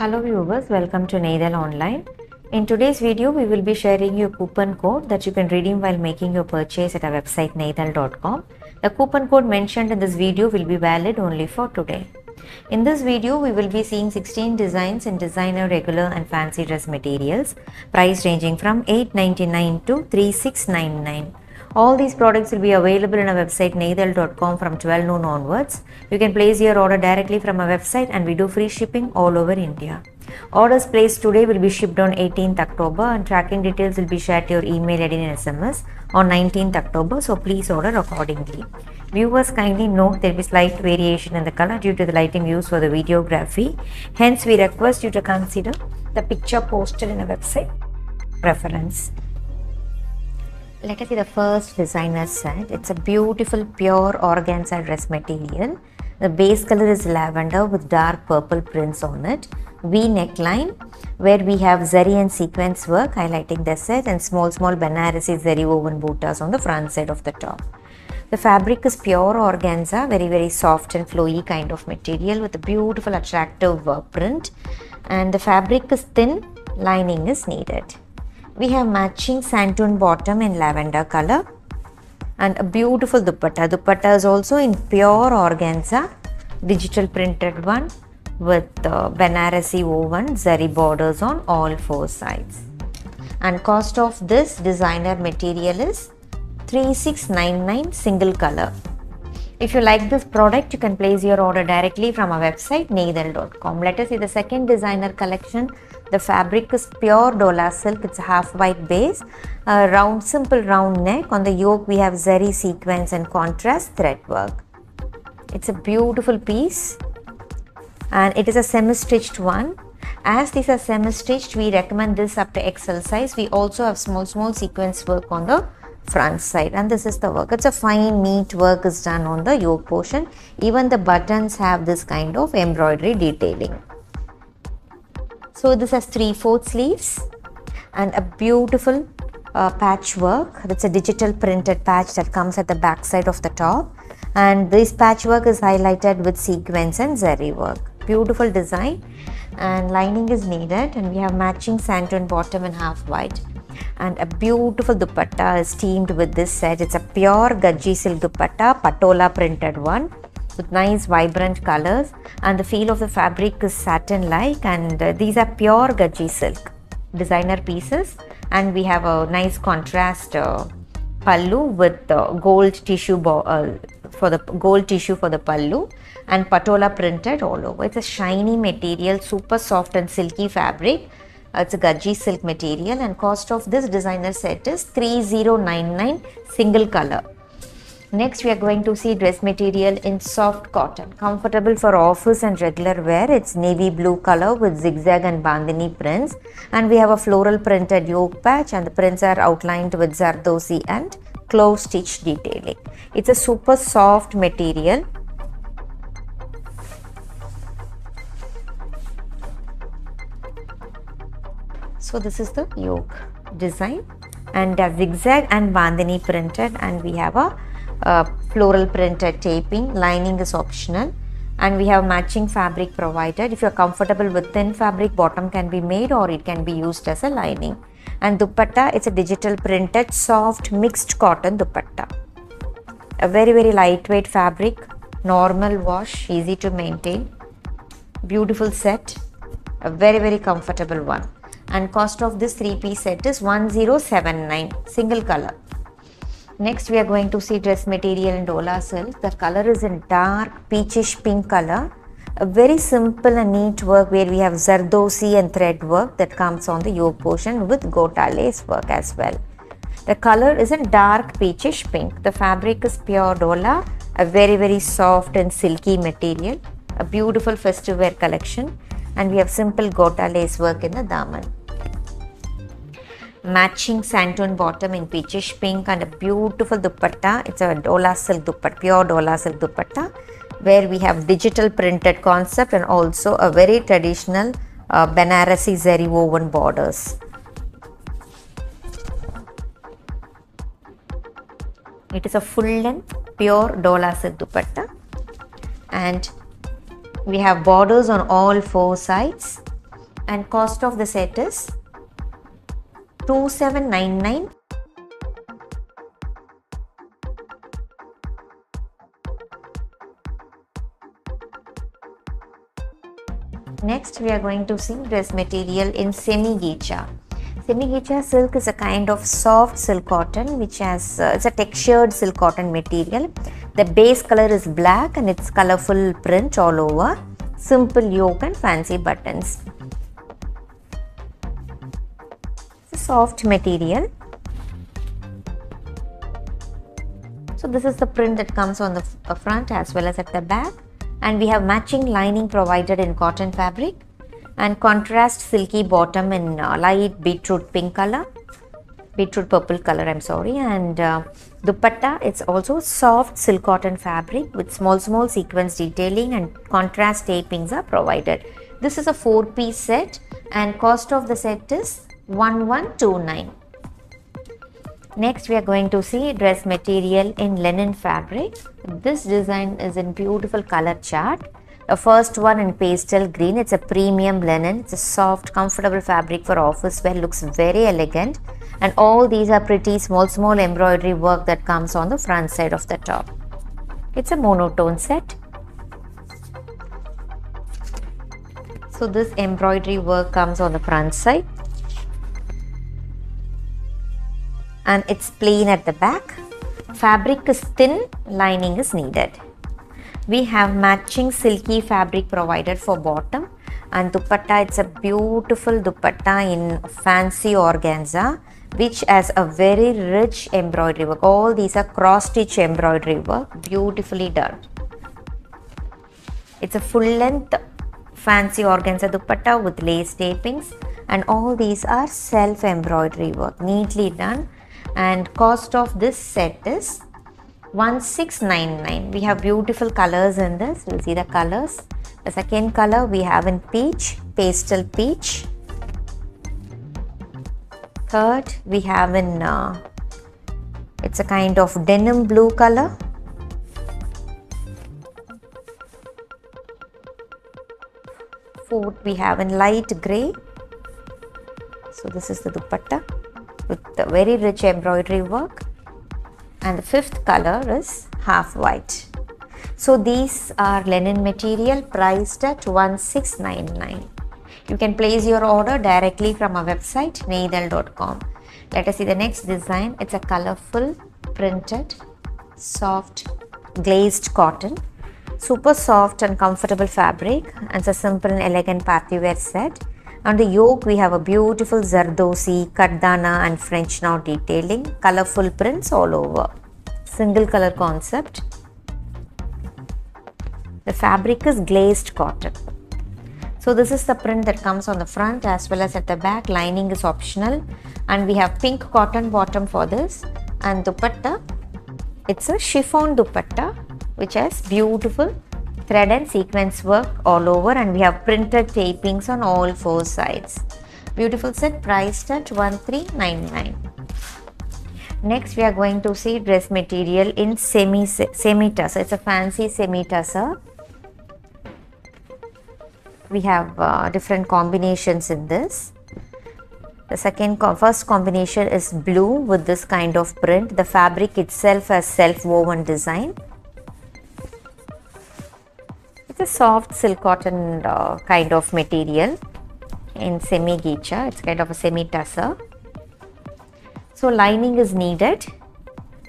Hello viewers, welcome to Neidhal Online. In today's video, we will be sharing you a coupon code that you can redeem while making your purchase at our website neidhal.com. The coupon code mentioned in this video will be valid only for today. In this video, we will be seeing 16 designs in designer, regular and fancy dress materials, price ranging from $8.99 to $36.99. All these products will be available in our website neidhal.com from 12 noon onwards. You can place your order directly from our website and we do free shipping all over India. Orders placed today will be shipped on 18th October and tracking details will be shared to your email ID and SMS on 19th October, so please order accordingly. Viewers, kindly note there will be slight variation in the color due to the lighting used for the videography. Hence, we request you to consider the picture posted in our website reference. Let us see the first designer set. It's a beautiful pure organza dress material. The base color is lavender with dark purple prints on it. V neckline where we have zeri and sequence work highlighting the set and small Banarasi zeri woven buttas on the front side of the top. The fabric is pure organza, very soft and flowy kind of material with a beautiful attractive work print, and the fabric is thin, lining is needed. We have matching sandtone bottom in lavender color and a beautiful dupatta. Dupatta is also in pure organza, digital printed one with Banarasi woven zari borders on all four sides. And cost of this designer material is $36.99 single color. If you like this product, you can place your order directly from our website neidhal.com. Let us see the second designer collection. The fabric is pure Dola silk. It's a half white base, a round, simple round neck. On the yoke, we have zari sequence and contrast thread work. It's a beautiful piece and it is a semi-stitched one. As these are semi-stitched, we recommend this up to XL size. We also have small sequence work on the front side, and this is the work. It's a fine, neat work is done on the yoke portion. Even the buttons have this kind of embroidery detailing. So this has 3/4 sleeves and a beautiful patchwork. That's a digital printed patch that comes at the back side of the top, and this patchwork is highlighted with sequins and zari work. Beautiful design, and lining is needed, and we have matching sandtone bottom and half white. And a beautiful dupatta is teamed with this set. It's a pure gajji silk dupatta, patola printed one, with nice vibrant colors, and the feel of the fabric is satin like, and these are pure gajji silk designer pieces, and we have a nice contrast pallu with gold tissue for the pallu, and patola printed all over. It's a shiny material, super soft and silky fabric. It's a gajji silk material, and cost of this designer set is $30.99 single color. Next, we are going to see dress material in soft cotton, comfortable for office and regular wear. It's navy blue color with zigzag and bandhani prints, and we have a floral printed yoke patch, and the prints are outlined with zardozi and clove stitch detailing. It's a super soft material. So this is the yoke design, and a zigzag and bandhani printed, and we have a floral printed taping. Lining is optional, and we have matching fabric provided. If you are comfortable with thin fabric, bottom can be made or it can be used as a lining. And dupatta, it's a digital printed soft mixed cotton dupatta, a very lightweight fabric, normal wash, easy to maintain. Beautiful set, a very comfortable one, and cost of this 3-piece set is $1079 single color. Next, we are going to see dress material in Dola silk. The color is in dark peachish pink color. A very simple and neat work where we have zardozi and thread work that comes on the yoke portion with gota lace work as well. The color is in dark peachish pink. The fabric is pure Dola, a very soft and silky material. A beautiful festive wear collection, and we have simple gota lace work in the daman. Matching sandtone bottom in peachish pink, and a beautiful dupatta. It's a Dola silk dupatta, pure Dola silk dupatta, where we have digital printed concept and also a very traditional Banarasi zari woven borders. It is a full length pure Dola silk dupatta, and we have borders on all four sides, and cost of the set is 2799. Next, we are going to see dress material in semi-gecha. Semi-gecha silk is a kind of soft silk cotton which has it's a textured silk cotton material. The base color is black and it's colorful print all over. Simple yoke and fancy buttons. It's a soft material. So this is the print that comes on the front as well as at the back. And we have matching lining provided in cotton fabric and contrast silky bottom in light beetroot pink color, beetroot purple color, I'm sorry. And dupatta, it's also soft silk cotton fabric with small sequence detailing and contrast tapings are provided. This is a 4-piece set and cost of the set is 1129. Next, we are going to see dress material in linen fabric. This design is in beautiful color chart. The first one in pastel green, it's a premium linen. It's a soft, comfortable fabric for office wear, looks very elegant. And all these are pretty small embroidery work that comes on the front side of the top. It's a monotone set. So this embroidery work comes on the front side. And it's plain at the back. Fabric is thin, lining is needed. We have matching silky fabric provided for bottom. And dupatta, it's a beautiful dupatta in fancy organza, which has a very rich embroidery work. All these are cross-stitch embroidery work, beautifully done. It's a full-length fancy organza dupatta with lace tapings, and all these are self-embroidery work, neatly done. And cost of this set is 1699. We have beautiful colors in this. We'll see the colors. The second color we have in peach, pastel peach. Third we have in it's a kind of denim blue color. Fourth we have in light grey. So this is the dupatta with the very rich embroidery work. And the fifth color is half white. So these are linen material priced at 1699. You can place your order directly from our website neidhal.com. Let us see the next design. It's a colorful printed soft glazed cotton. Super soft and comfortable fabric, and it's a simple and elegant party wear set. On the yoke we have a beautiful zardozi, kardana and French knot detailing, colorful prints all over, single color concept. The fabric is glazed cotton. So this is the print that comes on the front as well as at the back. Lining is optional and we have pink cotton bottom for this. And dupatta, it's a chiffon dupatta which has beautiful thread and sequence work all over, and we have printed tapings on all four sides. Beautiful set priced at 1399. Next we are going to see dress material in semi-tussar. It's a fancy semi-tussar. We have different combinations in this. The first combination is blue with this kind of print. The fabric itself has self-woven design. It's a soft silk cotton kind of material in semi-gecha. It's kind of a semi-tussar. So lining is needed,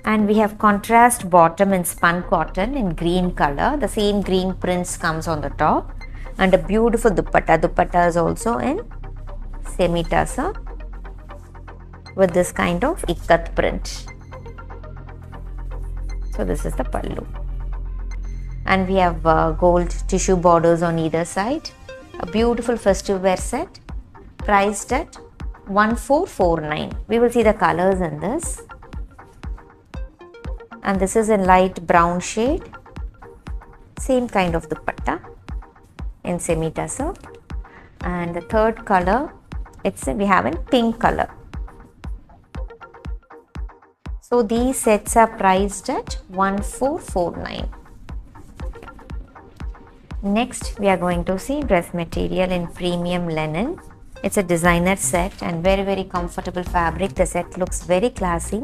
and we have contrast bottom in spun cotton in green color. The same green prints comes on the top, and a beautiful dupatta. Dupatta is also in semi-tussar with this kind of ikkat print. So this is the pallu. And we have gold tissue borders on either side. A beautiful festive wear set priced at 1449. We will see the colors in this. And this is in light brown shade. Same kind of dupatta in semi-tussar. And the third color, we have in pink color. So these sets are priced at 1449. Next, we are going to see dress material in premium linen. It's a designer set and very comfortable fabric. The set looks very classy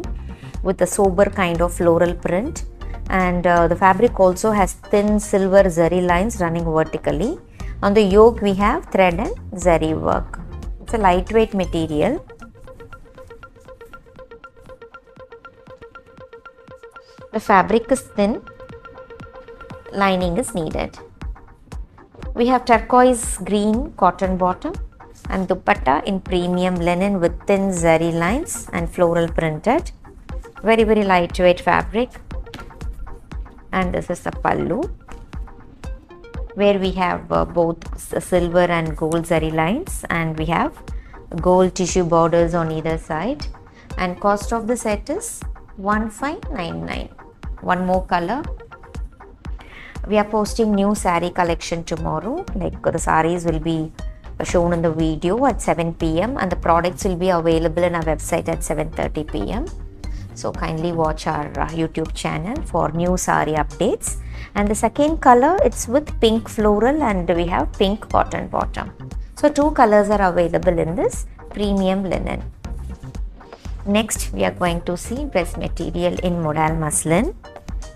with a sober kind of floral print, and the fabric also has thin silver zari lines running vertically. On the yoke we have thread and zari work. It's a lightweight material. The fabric is thin, lining is needed. We have turquoise green cotton bottom and dupatta in premium linen with thin zari lines and floral printed. Very lightweight fabric. And this is the pallu, where we have both silver and gold zari lines, and we have gold tissue borders on either side. And cost of the set is 1599. One more color. We are posting new saree collection tomorrow. Like, the sarees will be shown in the video at 7 PM and the products will be available on our website at 7:30 PM. So kindly watch our YouTube channel for new saree updates. And the second color, it's with pink floral and we have pink cotton bottom. So two colors are available in this premium linen. Next, we are going to see dress material in modal muslin.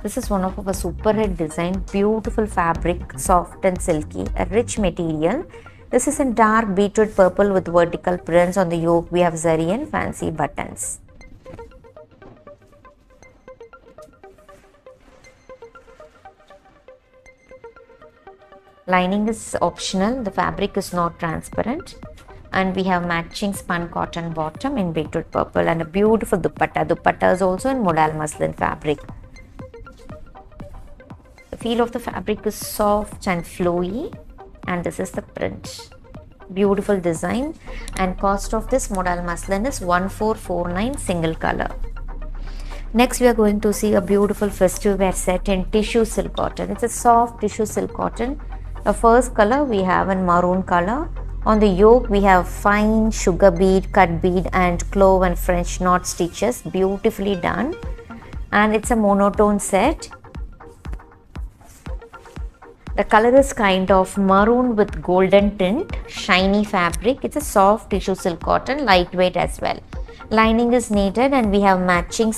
This is one of our super hit design, beautiful fabric, soft and silky, a rich material. This is in dark beetroot purple with vertical prints. On the yoke we have zari and fancy buttons. Lining is optional, the fabric is not transparent. And we have matching spun cotton bottom in beetroot purple and a beautiful dupatta. Dupatta is also in modal muslin fabric. The feel of the fabric is soft and flowy, and this is the print. Beautiful design, and cost of this modal muslin is 1449, single color. Next, we are going to see a beautiful festive wear set in tissue silk cotton. It's a soft tissue silk cotton. The first color we have in maroon color. On the yoke we have fine sugar bead, cut bead and clove and French knot stitches, beautifully done, and it's a monotone set. The color is kind of maroon with golden tint, shiny fabric. It's a soft tissue silk cotton, lightweight as well. Lining is needed and we have matching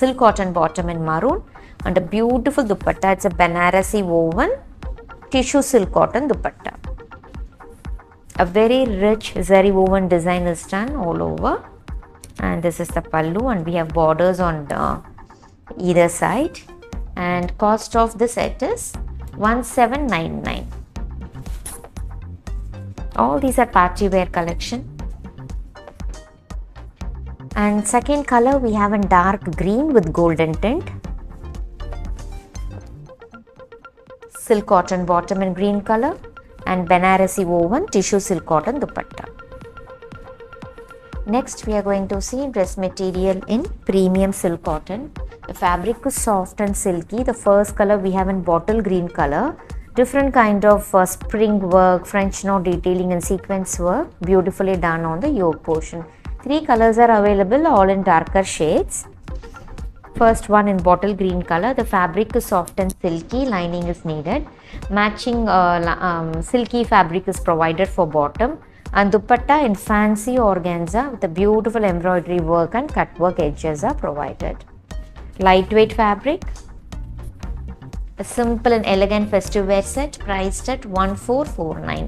silk cotton bottom in maroon and a beautiful dupatta. It's a Banarasi woven tissue silk cotton dupatta. A very rich zari woven design is done all over, and this is the pallu and we have borders on either side, and cost of the set is 1799. All these are party wear collection. And second color we have in dark green with golden tint. Silk cotton bottom in green color. And Banarasi woven tissue silk cotton dupatta. Next, we are going to see dress material in premium silk cotton. The fabric is soft and silky. The first color we have in bottle green color. Different kind of spring work, French knot detailing and sequence work, beautifully done on the yoke portion. Three colors are available, all in darker shades. First one in bottle green color. The fabric is soft and silky, lining is needed. Matching silky fabric is provided for bottom, and dupatta in fancy organza with a beautiful embroidery work and cut work edges are provided. Lightweight fabric. A simple and elegant festive wear set priced at 1449.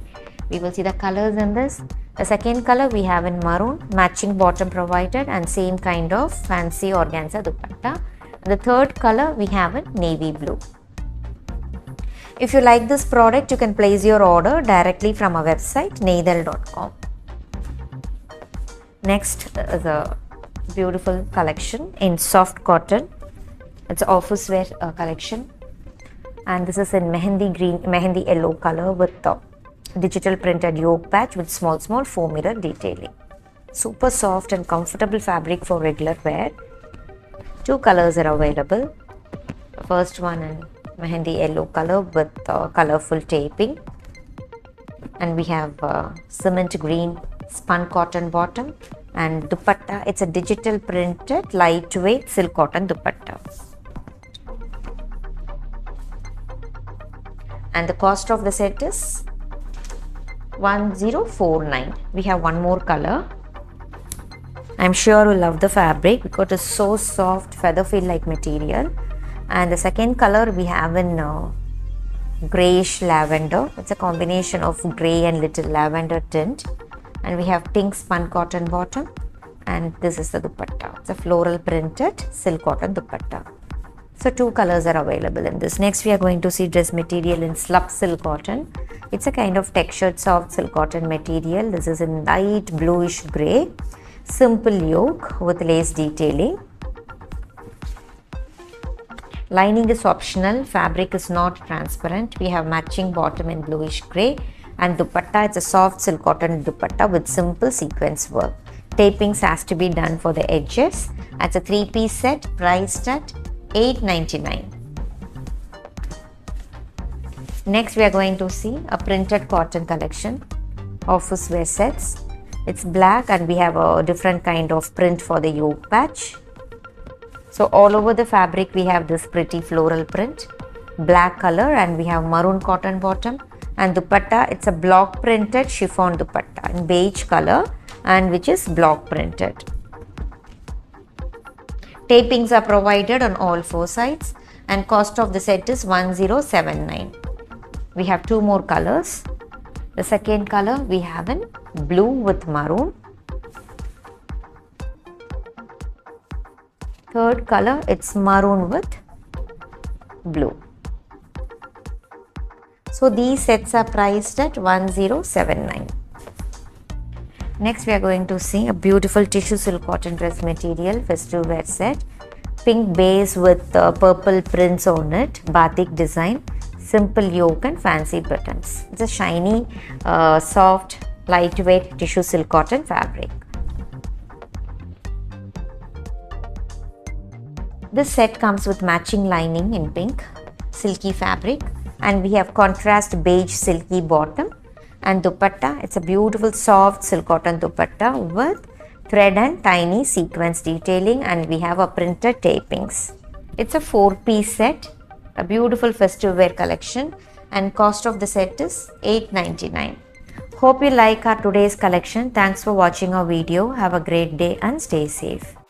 We will see the colors in this. The second color we have in maroon, matching bottom provided and same kind of fancy organza dupatta. The third color we have in navy blue. If you like this product, you can place your order directly from our website neidhal.com. Next is a beautiful collection in soft cotton. It's office wear collection, and this is in mehendi green, mehendi yellow color with top. Digital printed yoke patch with small four mirror detailing. Super soft and comfortable fabric for regular wear. Two colors are available. The first one in mehendi yellow color with colorful taping, and we have cement green spun cotton bottom and dupatta. It's a digital printed lightweight silk cotton dupatta. and the cost of the set is 1049. We have one more color. I'm sure you love the fabric because it is so soft, feather feel like material. And the second color we have in grayish lavender. It's a combination of gray and little lavender tint. And we have pink spun cotton bottom. And this is the dupatta. It's a floral printed silk cotton dupatta. So two colors are available in this. Next we are going to see dress material in slub silk cotton. It's a kind of textured soft silk cotton material. This is in light bluish grey. Simple yoke with lace detailing. Lining is optional. Fabric is not transparent. We have matching bottom in bluish grey. And dupatta, it's a soft silk cotton dupatta with simple sequence work. Tapings has to be done for the edges. It's a 3-piece set priced at 899. Next we are going to see a printed cotton collection, office wear sets. It's black and we have a different kind of print for the yoke patch. So all over the fabric we have this pretty floral print, black color, and we have maroon cotton bottom. And dupatta, it's a block printed chiffon dupatta in beige color and which is block printed. Tapings are provided on all four sides and cost of the set is 1079. We have two more colors. The second color we have in blue with maroon. Third color, it's maroon with blue. So these sets are priced at 1079. Next we are going to see a beautiful tissue silk cotton dress material festive wear set. Pink base with purple prints on it, batik design, simple yoke and fancy buttons. It's a shiny, soft, lightweight tissue silk cotton fabric. This set comes with matching lining in pink, silky fabric, and we have contrast beige silky bottom. And dupatta, it's a beautiful soft silk cotton dupatta with thread and tiny sequence detailing, and we have a printed tapings. It's a 4-piece set, a beautiful festive wear collection, and cost of the set is 899. Hope you like our today's collection. Thanks for watching our video. Have a great day and stay safe.